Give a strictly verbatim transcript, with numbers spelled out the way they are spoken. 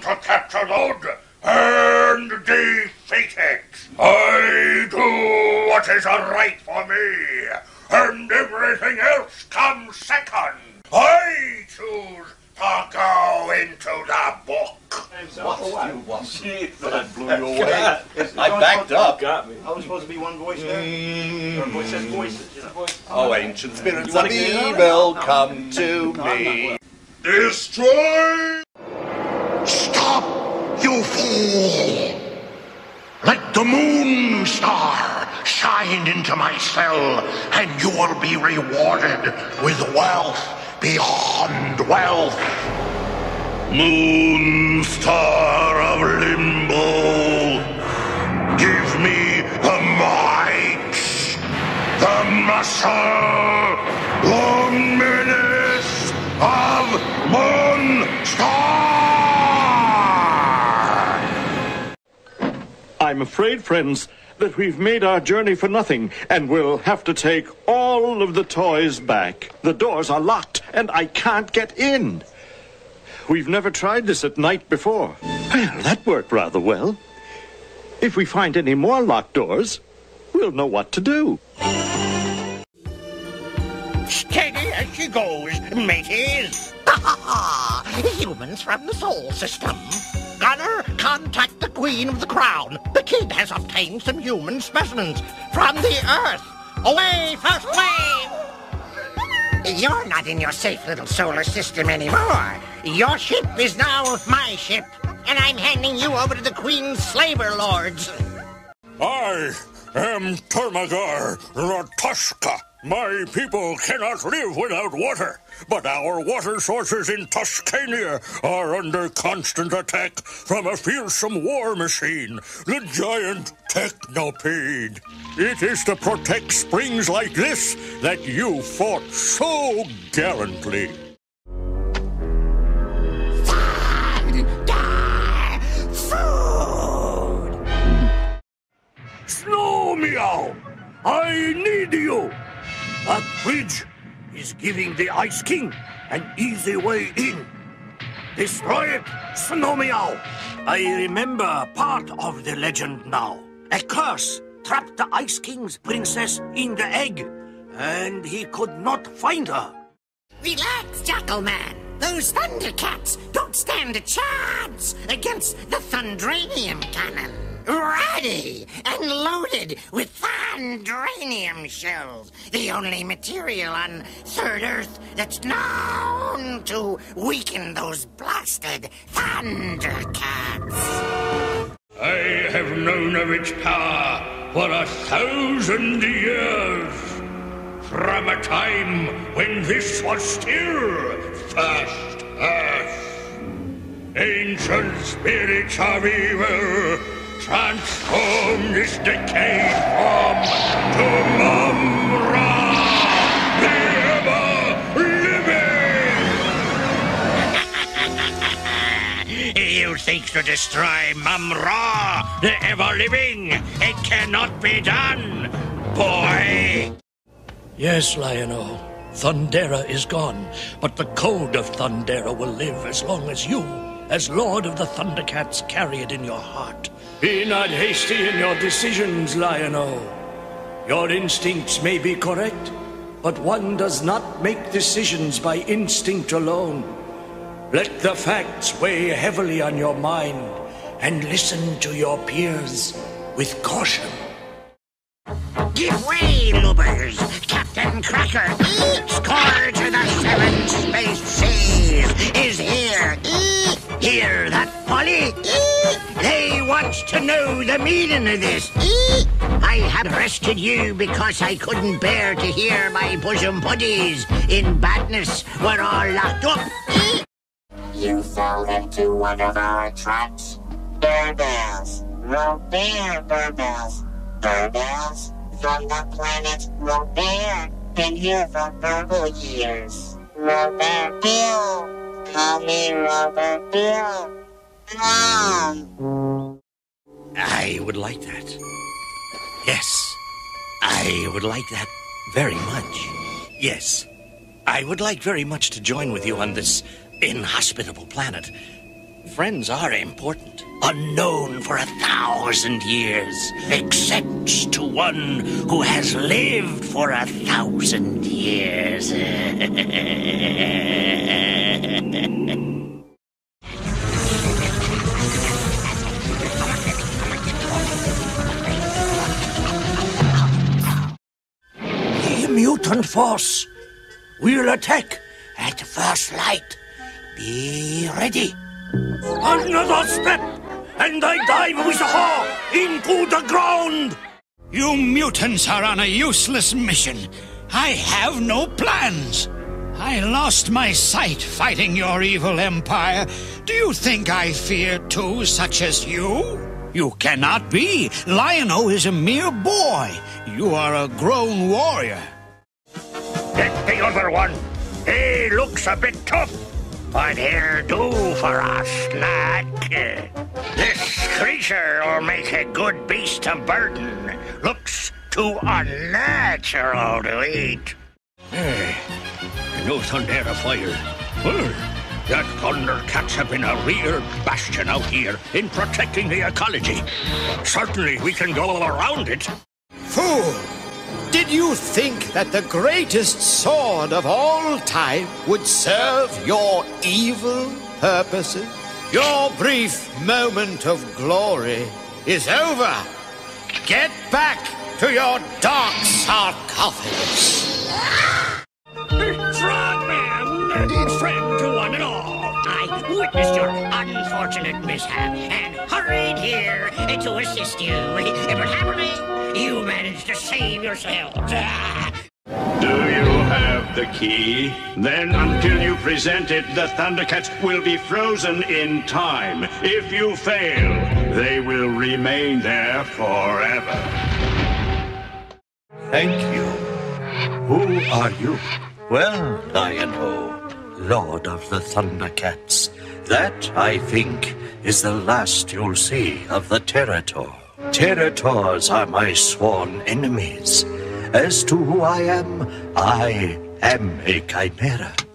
plan to capture Lod and defeat it. I do what is right for me, and everything else comes second. I choose to go into the book. What do you want? That blew you away. I backed up. Got me. I was supposed to be one voice there. Mm. Or voices, voices, you know. Oh, ancient spirits of evil, come to me. Destroy! Stop, you fool! Let the moon star shine into my cell, and you will be rewarded with wealth beyond wealth. Moon star of Limbo, give me the might, the muscle, the menace of moon star. I'm afraid, friends, that we've made our journey for nothing, and we'll have to take all of the toys back. The doors are locked, and I can't get in. We've never tried this at night before. Well, that worked rather well. If we find any more locked doors, we'll know what to do. Steady as she goes, mateys. Humans from the soul system. Gunner, contact the Queen of the Crown. The kid has obtained some human specimens from the Earth. Away, first wave! You're not in your safe little solar system anymore. Your ship is now my ship, and I'm handing you over to the Queen's slaver lords. I am Termagar Rotushka. My people cannot live without water, but our water sources in Tuscania are under constant attack from a fearsome war machine, the giant Technopede. It is to protect springs like this that you fought so gallantly. Food! Snowmeow! I need you! That bridge is giving the Ice King an easy way in. Destroy it, Snowmeow! I remember part of the legend now. A curse trapped the Ice King's princess in the egg, and he could not find her. Relax, Jackalman. Those Thundercats don't stand a chance against the Thundranium cannon. Ready and loaded with Thundranium shells, the only material on Third Earth that's known to weaken those blasted Thundercats. I have known of its power for a thousand years, from a time when this was still First Earth. Ancient spirits of evil, transform this decayed form to Mumm-Ra, the ever-living! You think to destroy Mumm-Ra, the ever-living? It cannot be done, boy! Yes, Lion-O. Thundera is gone, but the code of Thundera will live as long as you, as Lord of the Thundercats, carry it in your heart. Be not hasty in your decisions, Lion-O. Your instincts may be correct, but one does not make decisions by instinct alone. Let the facts weigh heavily on your mind, and listen to your peers with caution. Give way, Lubbers! Captain Cracker, each core to the seven space seas is here. Hear that, Polly? They want to know the meaning of this. I have arrested you because I couldn't bear to hear my bosom buddies in badness were all locked up. You fell into one of our traps. Berbils, Ro-Bear Berbils, Berbils from the planet Ro-Bear, been here for verbal years. Ro-Bear Bill. Call me Ro-Bear Bill. Mom. I would like that. Yes, I would like that very much. Yes, I would like very much to join with you on this inhospitable planet. Friends are important. Unknown for a thousand years, except to one who has lived for a thousand years. The mutant force will attack at first light. Be ready. Another step, and I dive with a haw into the ground! You mutants are on a useless mission. I have no plans. I lost my sight fighting your evil empire. Do you think I fear two such as you? You cannot be. Lion-O is a mere boy. You are a grown warrior. Get the other one. He looks a bit tough, but he'll do for us, lad. This creature will make a good beast of burden. Looks too unnatural to eat. Hey, no Thundera fire. Well, that Thundercats have been a real bastion out here in protecting the ecology. Certainly we can go around it. Fool! Did you think that the greatest sword of all time would serve your evil purposes? Your brief moment of glory is over. Get back to your dark sarcophagus. Frogman, friend to one and all, I witnessed your unfortunate mishap and hurried here to assist you. But happily, you managed to save yourselves. Do you have the key? Then until you present it, the Thundercats will be frozen in time. If you fail, they will remain there forever. Thank you. Who are you? Well, Lion-O, Lord of the Thundercats, that, I think, is the last you'll see of the Terator. Terators are my sworn enemies. As to who I am, I am a chimera.